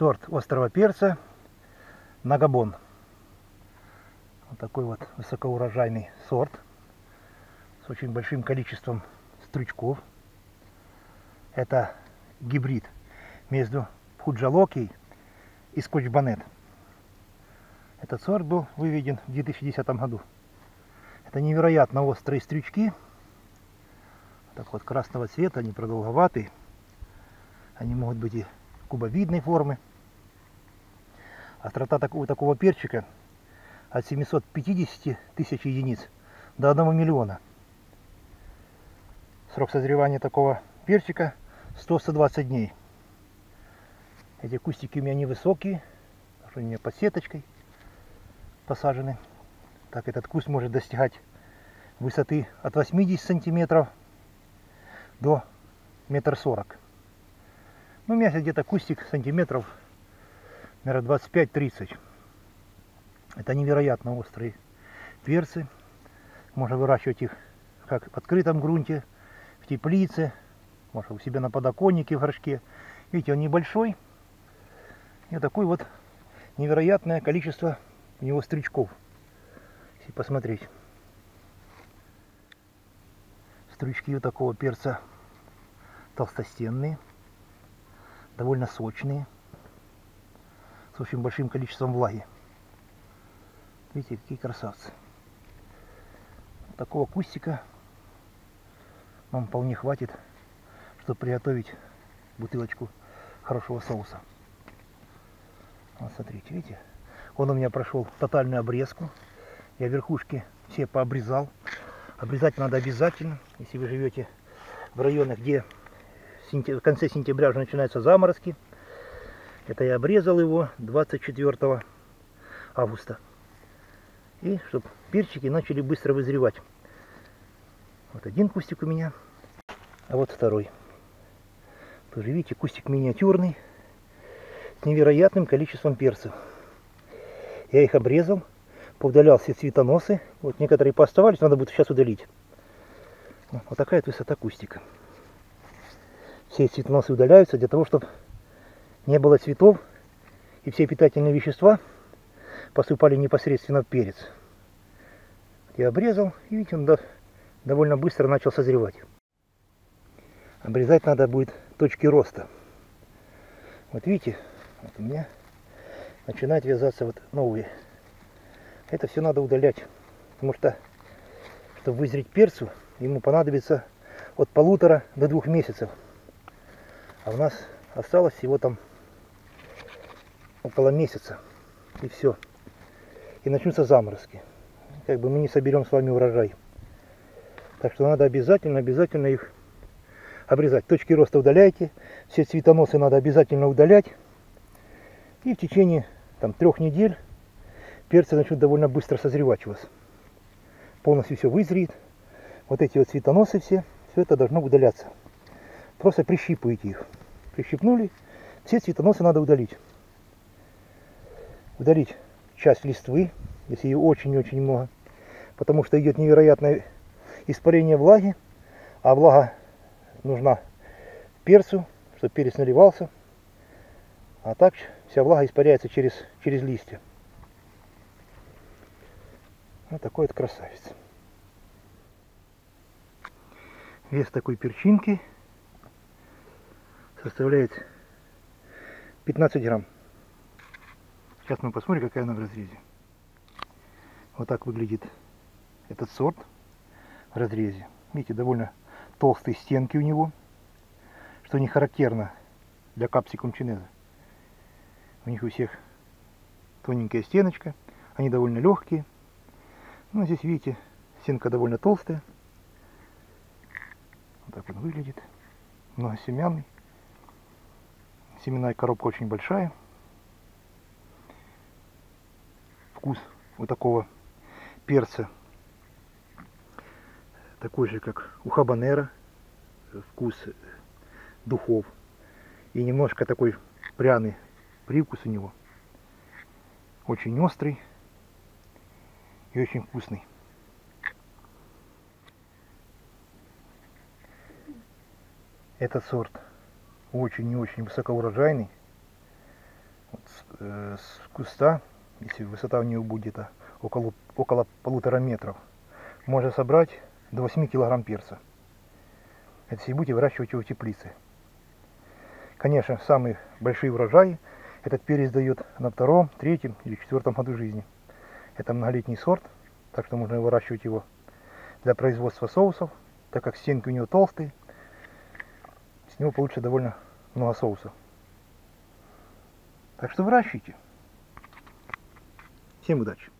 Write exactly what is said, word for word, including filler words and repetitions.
сорт острого перца Нагабон. Вот такой вот высокоурожайный сорт с очень большим количеством стручков. Это гибрид между худжалоки и скотч-бонет. Этот сорт был выведен в две тысячи десятом году. Это невероятно острые стрючки. Так вот, красного цвета, они продолговатые. Они могут быть и кубовидной формы. Острота такого, такого перчика от семисот пятидесяти тысяч единиц до одного миллиона. Срок созревания такого перчика сто — сто двадцать дней. Эти кустики у меня невысокие, у меня под сеточкой посажены. Так этот куст может достигать высоты от восьмидесяти сантиметров до метр сорок. Ну, у меня где-то кустик сантиметров, наверное, двадцать пять — тридцать. Это невероятно острые перцы. Можно выращивать их как в открытом грунте, в теплице, можно у себя на подоконнике, в горшке. Видите, он небольшой. И такое вот невероятное количество у него стручков. Если посмотреть. Стручки у такого перца толстостенные, довольно сочные, с очень большим количеством влаги. Видите, какие красавцы. Такого кустика нам вполне хватит, чтобы приготовить бутылочку хорошего соуса. Вот смотрите, видите, он у меня прошел тотальную обрезку. Я верхушки все пообрезал. Обрезать надо обязательно. Если вы живете в районах, где в конце сентября уже начинаются заморозки. Это я обрезал его двадцать четвёртого августа. И чтобы перчики начали быстро вызревать. Вот один кустик у меня, а вот второй. Тоже видите, кустик миниатюрный, с невероятным количеством перцев. Я их обрезал, поудалял все цветоносы. Вот некоторые пооставались, надо будет сейчас удалить. Вот такая вот высота кустика. Все цветоносы удаляются для того, чтобы не было цветов, и все питательные вещества поступали непосредственно в перец. Я обрезал, и видите, он довольно быстро начал созревать. Обрезать надо будет точки роста. Вот видите, вот у меня начинают вязаться вот новые. Это все надо удалять, потому что, чтобы вызреть перцу, ему понадобится от полутора до двух месяцев. А у нас осталось всего там около месяца. И все. И начнутся заморозки. Как бы мы не соберем с вами урожай. Так что надо обязательно, обязательно их обрезать. Точки роста удаляйте. Все цветоносы надо обязательно удалять. И в течение там трех недель перцы начнут довольно быстро созревать у вас. Полностью все вызреет. Вот эти вот цветоносы все, все это должно удаляться. Просто прищипывайте их. Прищипнули. Все цветоносы надо удалить. Удалить часть листвы, если ее очень-очень много, потому что идет невероятное испарение влаги, а влага нужна перцу, чтобы перец наливался, а так вся влага испаряется через, через листья. Вот такой вот красавец. Вес такой перчинки составляет пятнадцать грамм. Сейчас мы посмотрим, какая она в разрезе. Вот так выглядит этот сорт в разрезе. Видите, довольно толстые стенки у него, что не характерно для капсикумчинеза. У них у всех тоненькая стеночка, они довольно легкие. Ну, здесь, видите, стенка довольно толстая. Вот так он выглядит. Многосемянный. Семенная коробка очень большая. Вкус у такого перца такой же, как у хабанера, вкус духов, и немножко такой пряный привкус у него, очень острый и очень вкусный. Этот сорт очень и очень высокоурожайный, с, э, с куста, если высота у нее будет около, около полутора метров, можно собрать до восьми килограмм перца. Это если будете выращивать его в теплице. Конечно, самый большой урожай этот перец дает на втором, третьем или четвертом году жизни. Это многолетний сорт, так что можно выращивать его для производства соусов, так как стенки у него толстые, с него получится довольно много соусов. Так что выращивайте. Всем удачи!